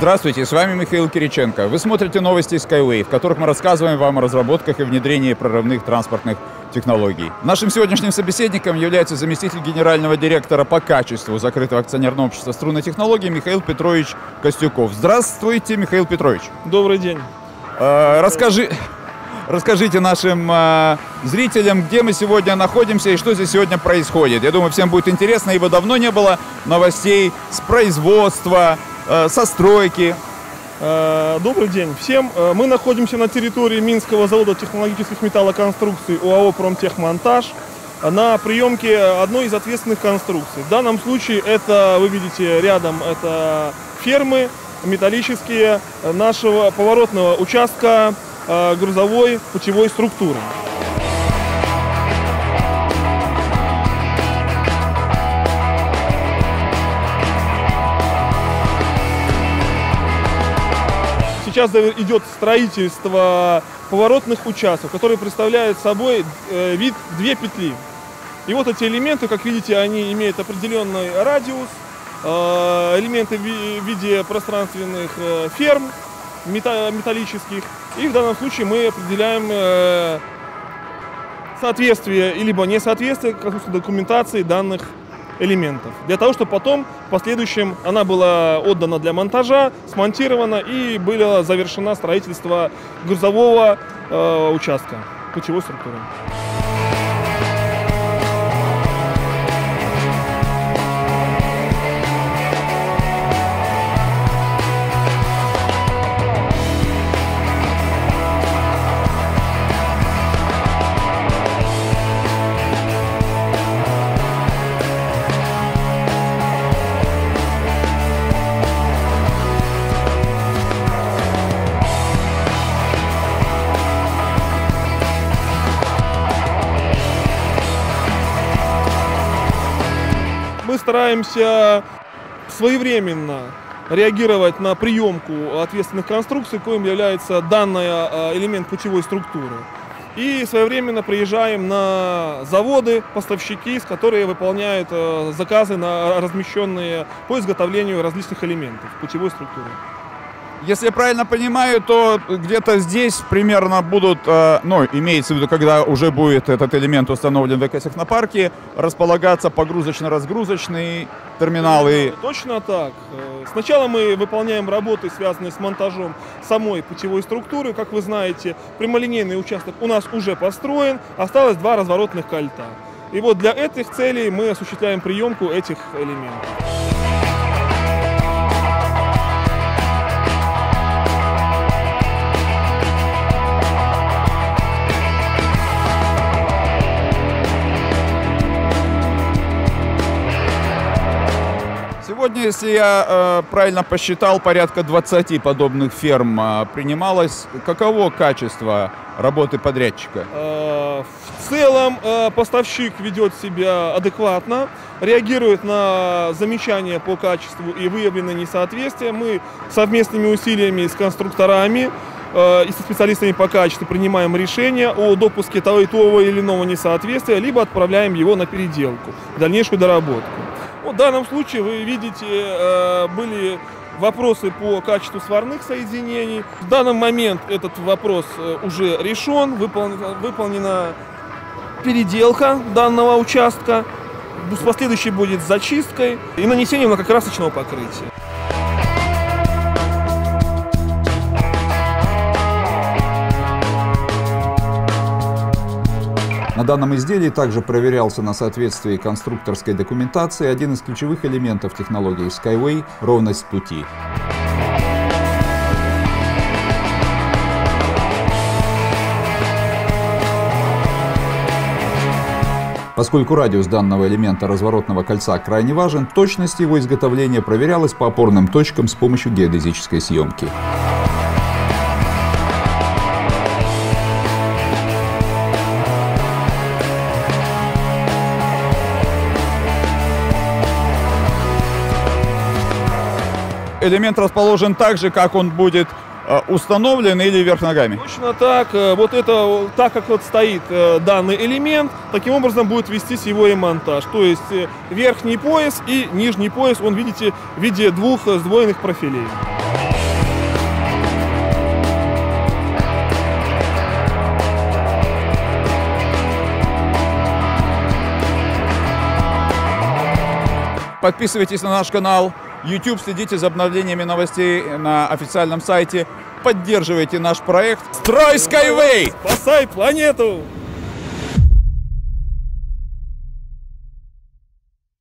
Здравствуйте, с вами Михаил Кириченко. Вы смотрите новости Skyway, в которых мы рассказываем вам о разработках и внедрении прорывных транспортных технологий. Нашим сегодняшним собеседником является заместитель генерального директора по качеству закрытого акционерного общества «Струнные технологии» Михаил Петрович Костюков. Здравствуйте, Михаил Петрович. Добрый день. Расскажите нашим зрителям, где мы сегодня находимся и что здесь сегодня происходит. Я думаю, всем будет интересно, ибо давно не было новостей с производства, со стройки. Добрый день всем. Мы находимся на территории Минского завода технологических металлоконструкций ОАО «Промтехмонтаж» на приемке одной из ответственных конструкций. В данном случае это, вы видите рядом, это фермы металлические нашего поворотного участка грузовой путевой структуры. Сейчас идет строительство поворотных участков, которые представляют собой вид две петли. И вот эти элементы, как видите, они имеют определенный радиус, элементы в виде пространственных ферм металлических. И в данном случае мы определяем соответствие либо несоответствие документации данных элементов, для того, чтобы потом в последующем она была отдана для монтажа, смонтирована и было завершено строительство грузового участка путевой структуры. Стараемся своевременно реагировать на приемку ответственных конструкций, коим является данный элемент путевой структуры. И своевременно приезжаем на заводы, поставщики, с которыми выполняют заказы, размещенные по изготовлению различных элементов путевой структуры. Если я правильно понимаю, то где-то здесь примерно будут, имеется в виду, когда уже будет этот элемент установлен в ЭК-технопарке, располагаться погрузочно-разгрузочные терминалы. Точно так. Сначала мы выполняем работы, связанные с монтажом самой путевой структуры. Как вы знаете, прямолинейный участок у нас уже построен, осталось два разворотных кольца. И вот для этих целей мы осуществляем приемку этих элементов. Сегодня, если я правильно посчитал, порядка 20 подобных ферм принималось. Каково качество работы подрядчика? В целом поставщик ведет себя адекватно, реагирует на замечания по качеству и выявленные несоответствия. Мы совместными усилиями с конструкторами и со специалистами по качеству принимаем решение о допуске того или иного несоответствия, либо отправляем его на переделку, дальнейшую доработку. В данном случае, вы видите, были вопросы по качеству сварных соединений. В данный момент этот вопрос уже решен, выполнена переделка данного участка. В последующем будет зачисткой и нанесением лакокрасочного покрытия. На данном изделии также проверялся на соответствие конструкторской документации один из ключевых элементов технологии Skyway – ровность пути. Поскольку радиус данного элемента разворотного кольца крайне важен, точность его изготовления проверялась по опорным точкам с помощью геодезической съемки. Элемент расположен так же, как он будет установлен или вверх ногами? Точно так. Вот это, так как вот стоит данный элемент, таким образом будет вестись его и монтаж. То есть верхний пояс и нижний пояс, он, видите, в виде двух сдвоенных профилей. Подписывайтесь на наш канал YouTube, следите за обновлениями новостей на официальном сайте, поддерживайте наш проект «Строй Skyway». Спасай планету!